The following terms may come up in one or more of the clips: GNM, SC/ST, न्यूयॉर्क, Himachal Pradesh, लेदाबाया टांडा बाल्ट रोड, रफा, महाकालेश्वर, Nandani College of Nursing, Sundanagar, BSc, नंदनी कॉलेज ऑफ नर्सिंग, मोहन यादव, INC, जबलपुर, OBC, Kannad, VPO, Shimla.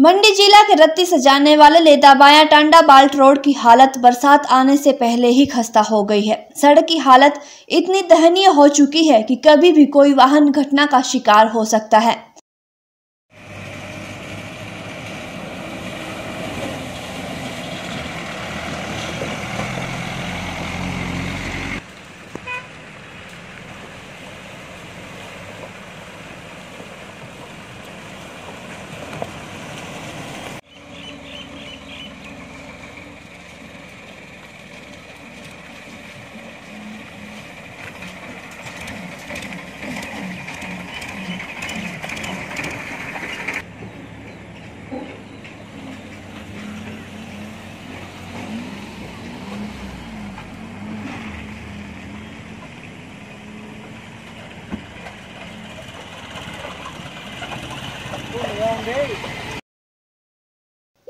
मंडी जिला के रत्ती से जाने वाले लेदाबाया टांडा बाल्ट रोड की हालत बरसात आने से पहले ही खस्ता हो गई है। सड़क की हालत इतनी दयनीय हो चुकी है कि कभी भी कोई वाहन घटना का शिकार हो सकता है।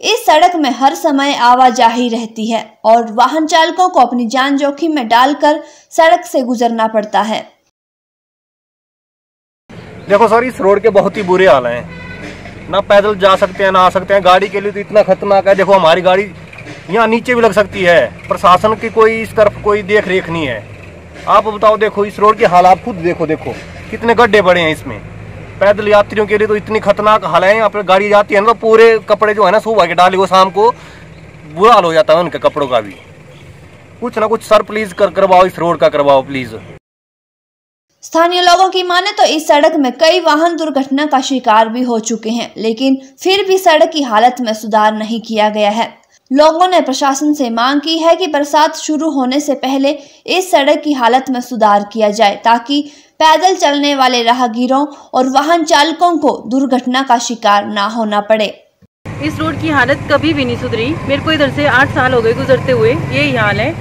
इस सड़क में हर समय आवाजाही रहती है और वाहन चालकों को अपनी जान जोखिम में डालकर सड़क से गुजरना पड़ता है। देखो सर, इस रोड के बहुत ही बुरे हाल हैं, ना पैदल जा सकते हैं ना आ सकते हैं। गाड़ी के लिए तो इतना खतरनाक है। देखो हमारी गाड़ी यहाँ नीचे भी लग सकती है। प्रशासन की कोई इस तरफ कोई देख रेख नहीं है। आप बताओ, देखो इस रोड के हालात खुद देखो कितने गड्ढे पड़े हैं इसमें। पैदल यात्रियों के लिए तो इतनी खतरनाक हाल है। यहाँ पर गाड़ी जाती है ना तो पूरे कपड़े जो है ना सुबह के डाले वो शाम को बुरा हाल हो जाता है उनके कपड़ों का भी। कुछ ना कुछ सर प्लीज करवाओ, इस रोड का करवाओ प्लीज। स्थानीय लोगों की माने तो इस सड़क में कई वाहन दुर्घटना का शिकार भी हो चुके हैं, लेकिन फिर भी सड़क की हालत में सुधार नहीं किया गया है। लोगों ने प्रशासन से मांग की है कि बरसात शुरू होने से पहले इस सड़क की हालत में सुधार किया जाए, ताकि पैदल चलने वाले राहगीरों और वाहन चालकों को दुर्घटना का शिकार ना होना पड़े। इस रोड की हालत कभी भी नहीं सुधरी। मेरे को इधर से 8 साल हो गए गुजरते हुए, यही हाल है।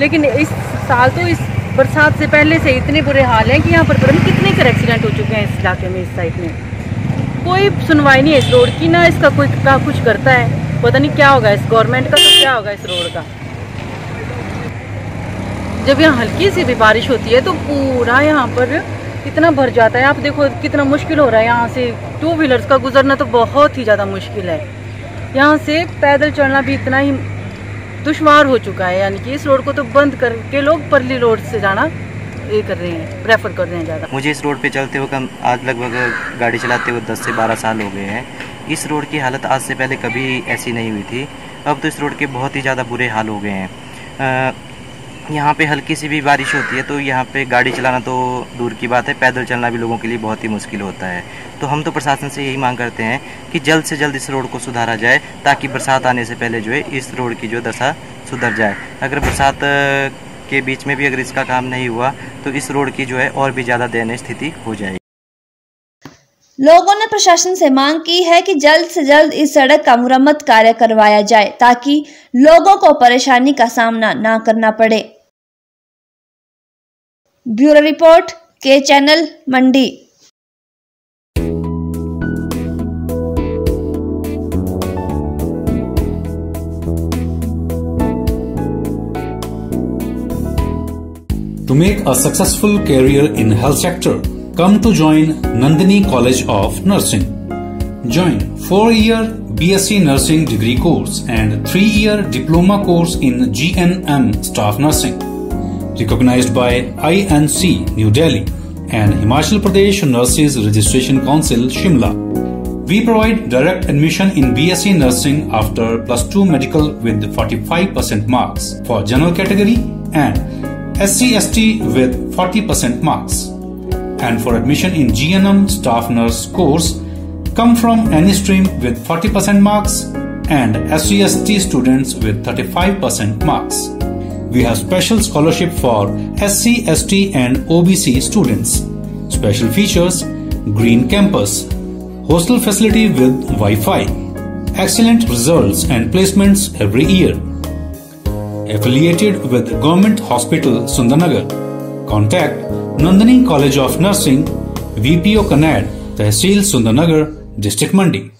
लेकिन इस साल तो इस बरसात से पहले से इतने बुरे हाल हैं कि यहाँ पर कितने एक्सीडेंट हो चुके हैं इस इलाके में। इस साइड में कोई सुनवाई नहीं है इस रोड की, ना इसका कोई का कुछ करता है। पता नहीं क्या होगा इस गवर्नमेंट का, तो क्या होगा इस रोड का। जब यहाँ हल्की सी भी बारिश होती है तो पूरा यहाँ पर इतना भर जाता है। आप देखो कितना मुश्किल हो रहा है यहाँ से। 2 व्हीलर्स का गुजरना तो बहुत ही ज़्यादा मुश्किल है। यहाँ से पैदल चलना भी इतना ही दुश्वार हो चुका है। यानी कि इस रोड को तो बंद करके लोग परली रोड से जाना ये कर रहे हैं, प्रेफर कर रहे हैं ज़्यादा। मुझे इस रोड पर चलते हुए कम आज लगभग गाड़ी चलाते हुए 10 से 12 साल हो गए हैं। इस रोड की हालत आज से पहले कभी ऐसी नहीं हुई थी। अब तो इस रोड के बहुत ही ज़्यादा बुरे हाल हो गए हैं। यहाँ पे हल्की सी भी बारिश होती है तो यहाँ पे गाड़ी चलाना तो दूर की बात है, पैदल चलना भी लोगों के लिए बहुत ही मुश्किल होता है। तो हम तो प्रशासन से यही मांग करते हैं कि जल्द से जल्द इस रोड को सुधारा जाए, ताकि बरसात आने से पहले जो है इस रोड की जो दशा सुधर जाए। अगर बरसात के बीच में भी अगर इसका काम नहीं हुआ तो इस रोड की जो है और भी ज़्यादा दयनीय स्थिति हो जाएगी। लोगों ने प्रशासन से मांग की है कि जल्द से जल्द इस सड़क का मुरम्मत कार्य करवाया जाए, ताकि लोगों को परेशानी का सामना ना करना पड़े। ब्यूरो रिपोर्ट के channel Mandi. To make a successful career in health sector, come to join Nandani College of Nursing. Join 4-year BSc Nursing degree course and 3-year diploma course in GNM staff nursing, recognized by INC New Delhi and Himachal Pradesh Nurses Registration Council Shimla. We provide direct admission in BSc Nursing after +2 medical with 45% marks for general category and SC/ST with 40% marks. And for admission in GNM staff nurse course, come from any stream with 40% marks and SC/ST students with 35% marks. We have special scholarship for SC/ST and OBC students. Special features: green campus, hostel facility with Wi-Fi, excellent results and placements every year. Affiliated with Government Hospital Sundanagar. Contact नंदनी कॉलेज ऑफ नर्सिंग, VPO Kannad, tehsil Sundarnagar, district Mandi.